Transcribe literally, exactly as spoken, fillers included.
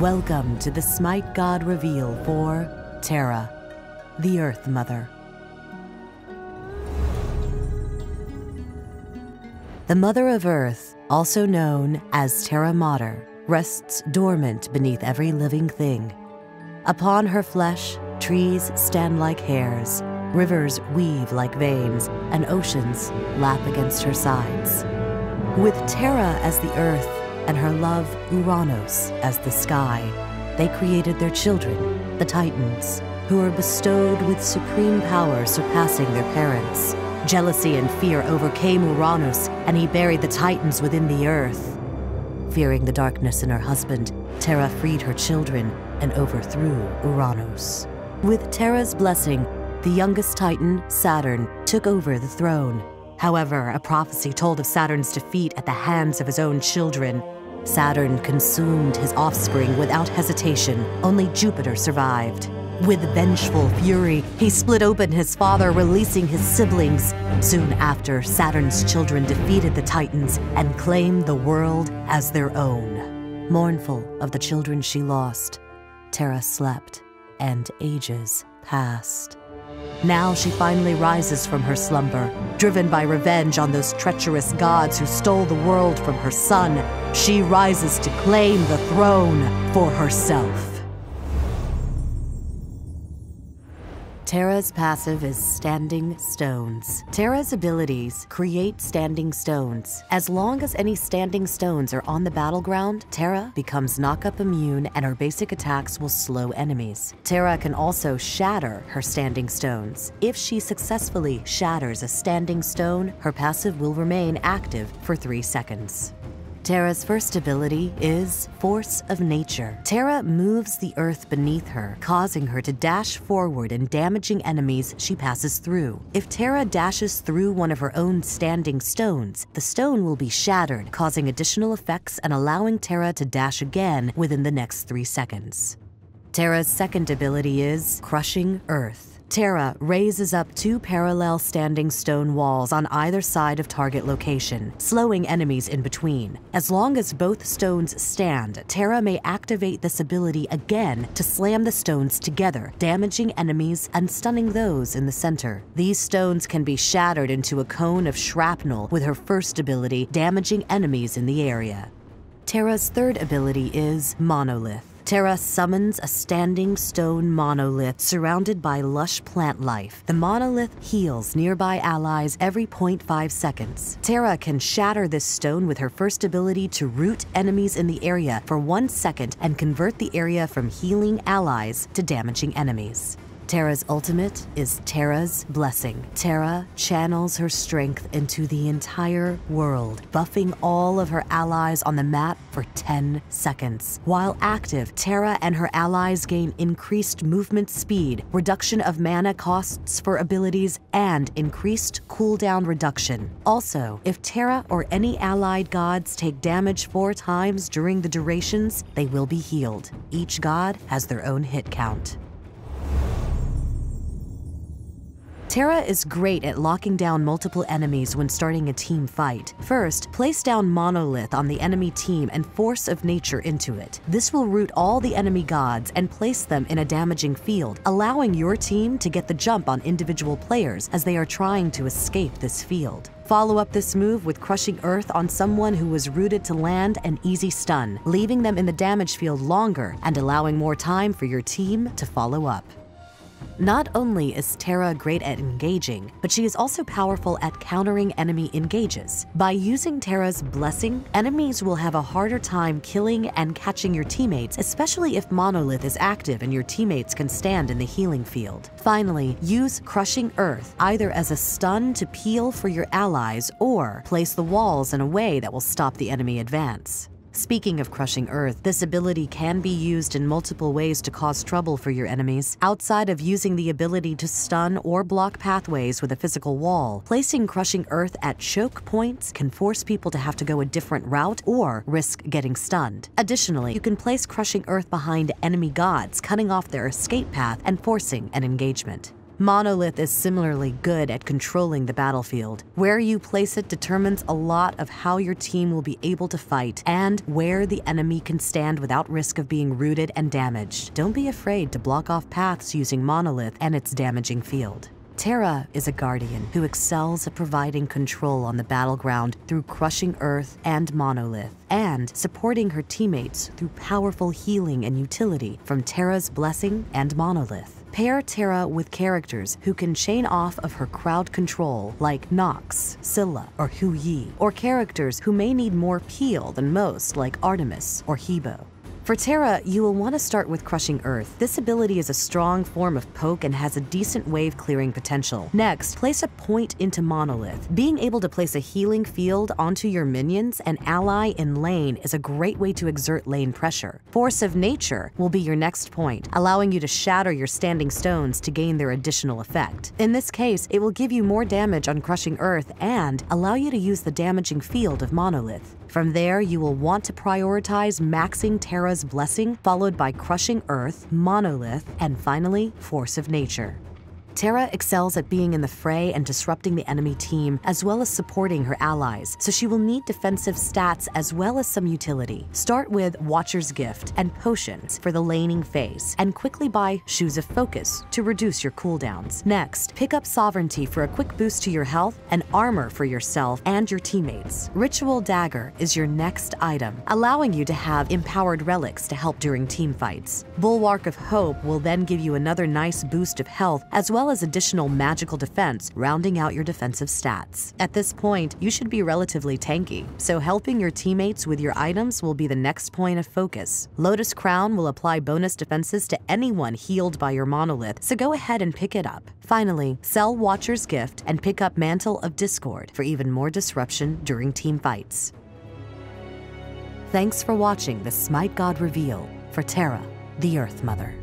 Welcome to the Smite God reveal for Terra, the Earth Mother. The Mother of Earth, also known as Terra Mater, rests dormant beneath every living thing. Upon her flesh, trees stand like hairs, rivers weave like veins, and oceans lap against her sides. With Terra as the Earth, and her love, Uranus, as the sky, they created their children, the Titans, who are bestowed with supreme power surpassing their parents. Jealousy and fear overcame Uranus, and he buried the Titans within the earth. Fearing the darkness in her husband, Terra freed her children and overthrew Uranus. With Terra's blessing, the youngest Titan, Saturn, took over the throne. However, a prophecy told of Saturn's defeat at the hands of his own children. Saturn consumed his offspring without hesitation. Only Jupiter survived. With vengeful fury, he split open his father, releasing his siblings. Soon after, Saturn's children defeated the Titans and claimed the world as their own. Mournful of the children she lost, Terra slept, and ages passed. Now she finally rises from her slumber, driven by revenge on those treacherous gods who stole the world from her son. She rises to claim the throne for herself. Terra's passive is Standing Stones. Terra's abilities create Standing Stones. As long as any Standing Stones are on the battleground, Terra becomes knock-up immune and her basic attacks will slow enemies. Terra can also shatter her Standing Stones. If she successfully shatters a Standing Stone, her passive will remain active for three seconds. Terra's first ability is Force of Nature. Terra moves the earth beneath her, causing her to dash forward and damaging enemies she passes through. If Terra dashes through one of her own standing stones, the stone will be shattered, causing additional effects and allowing Terra to dash again within the next three seconds. Terra's second ability is Crushing Earth. Terra raises up two parallel standing stone walls on either side of target location, slowing enemies in between. As long as both stones stand, Terra may activate this ability again to slam the stones together, damaging enemies and stunning those in the center. These stones can be shattered into a cone of shrapnel with her first ability, damaging enemies in the area. Terra's third ability is Monolith. Terra summons a standing stone monolith surrounded by lush plant life. The monolith heals nearby allies every zero point five seconds. Terra can shatter this stone with her first ability to root enemies in the area for one second and convert the area from healing allies to damaging enemies. Terra's ultimate is Terra's Blessing. Terra channels her strength into the entire world, buffing all of her allies on the map for ten seconds. While active, Terra and her allies gain increased movement speed, reduction of mana costs for abilities, and increased cooldown reduction. Also, if Terra or any allied gods take damage four times during the durations, they will be healed. Each god has their own hit count. Terra is great at locking down multiple enemies when starting a team fight. First, place down Monolith on the enemy team and Force of Nature into it. This will root all the enemy gods and place them in a damaging field, allowing your team to get the jump on individual players as they are trying to escape this field. Follow up this move with Crushing Earth on someone who was rooted to land an easy stun, leaving them in the damage field longer and allowing more time for your team to follow up. Not only is Terra great at engaging, but she is also powerful at countering enemy engages. By using Terra's blessing, enemies will have a harder time killing and catching your teammates, especially if Monolith is active and your teammates can stand in the healing field. Finally, use Crushing Earth either as a stun to peel for your allies or place the walls in a way that will stop the enemy advance. Speaking of Crushing Earth, this ability can be used in multiple ways to cause trouble for your enemies. Outside of using the ability to stun or block pathways with a physical wall, placing Crushing Earth at choke points can force people to have to go a different route or risk getting stunned. Additionally, you can place Crushing Earth behind enemy gods, cutting off their escape path and forcing an engagement. Monolith is similarly good at controlling the battlefield. Where you place it determines a lot of how your team will be able to fight and where the enemy can stand without risk of being rooted and damaged. Don't be afraid to block off paths using Monolith and its damaging field. Terra is a guardian who excels at providing control on the battleground through Crushing Earth and Monolith, and supporting her teammates through powerful healing and utility from Terra's Blessing and Monolith. Pair Terra with characters who can chain off of her crowd control, like Nox, Scylla, or Hu Yi, or characters who may need more peel than most, like Artemis or Hebo. For Terra, you will want to start with Crushing Earth. This ability is a strong form of poke and has a decent wave clearing potential. Next, place a point into Monolith. Being able to place a healing field onto your minions and ally in lane is a great way to exert lane pressure. Force of Nature will be your next point, allowing you to shatter your Standing Stones to gain their additional effect. In this case, it will give you more damage on Crushing Earth and allow you to use the damaging field of Monolith. From there, you will want to prioritize maxing Terra's Blessing, followed by Crushing Earth, Monolith, and finally, Force of Nature. Terra excels at being in the fray and disrupting the enemy team, as well as supporting her allies, so she will need defensive stats as well as some utility. Start with Watcher's Gift and potions for the laning phase, and quickly buy Shoes of Focus to reduce your cooldowns. Next, pick up Sovereignty for a quick boost to your health and armor for yourself and your teammates. Ritual Dagger is your next item, allowing you to have empowered relics to help during team fights. Bulwark of Hope will then give you another nice boost of health, as well as additional magical defense, rounding out your defensive stats. At this point, you should be relatively tanky, so helping your teammates with your items will be the next point of focus. Lotus Crown will apply bonus defenses to anyone healed by your Monolith, so go ahead and pick it up. Finally, sell Watcher's Gift and pick up Mantle of Discord for even more disruption during team fights. Thanks for watching the Smite God reveal for Terra, the Earth Mother.